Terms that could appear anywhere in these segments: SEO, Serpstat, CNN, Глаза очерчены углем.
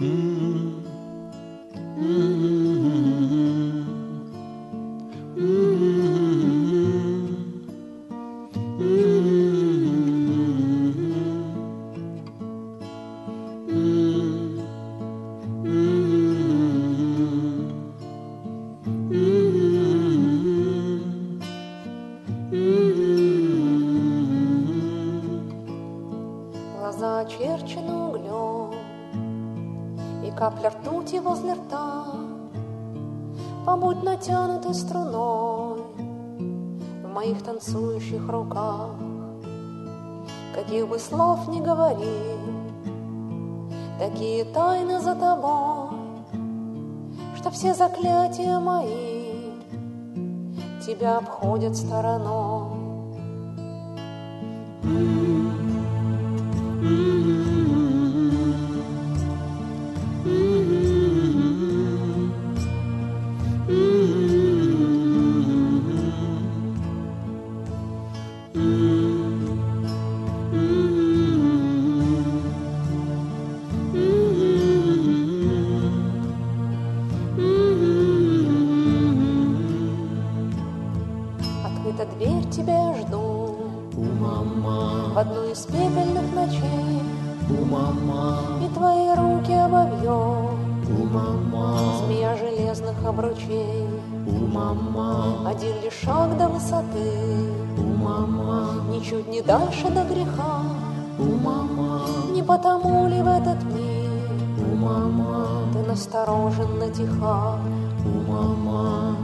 Глаза очерчены углем, и капля ртути возле рта. Побудь натянутой струной в моих танцующих руках. Каких бы слов ни говорил, такие тайны за тобой, что все заклятия мои тебя обходят стороной. Открыта дверь, тебя я жду, мама, в одну из пепельных ночей. Мама, и твои руки обовьем, мама, змея железных обручей. Мама, один лишь шаг до высоты, мама, ничуть не дальше до греха. Мама, не потому ли в этот миг, мама, ты настороженно тиха. Мама.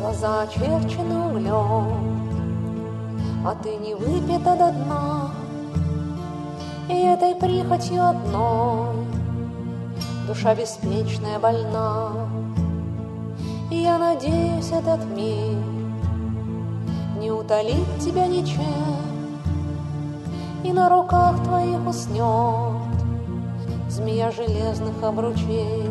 Глаза очерчены углем, а ты не выпита до дна, и этой прихотью одной душа беспечная больна. И я надеюсь, этот мир не утолит тебя ничем, и на руках твоих уснет змея железных обручей.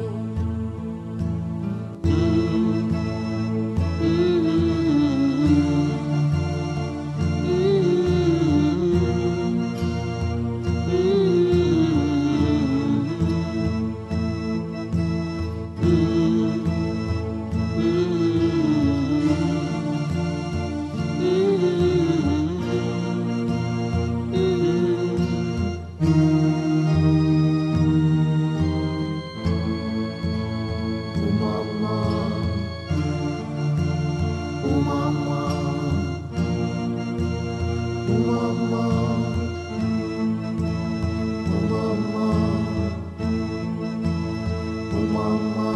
Mama.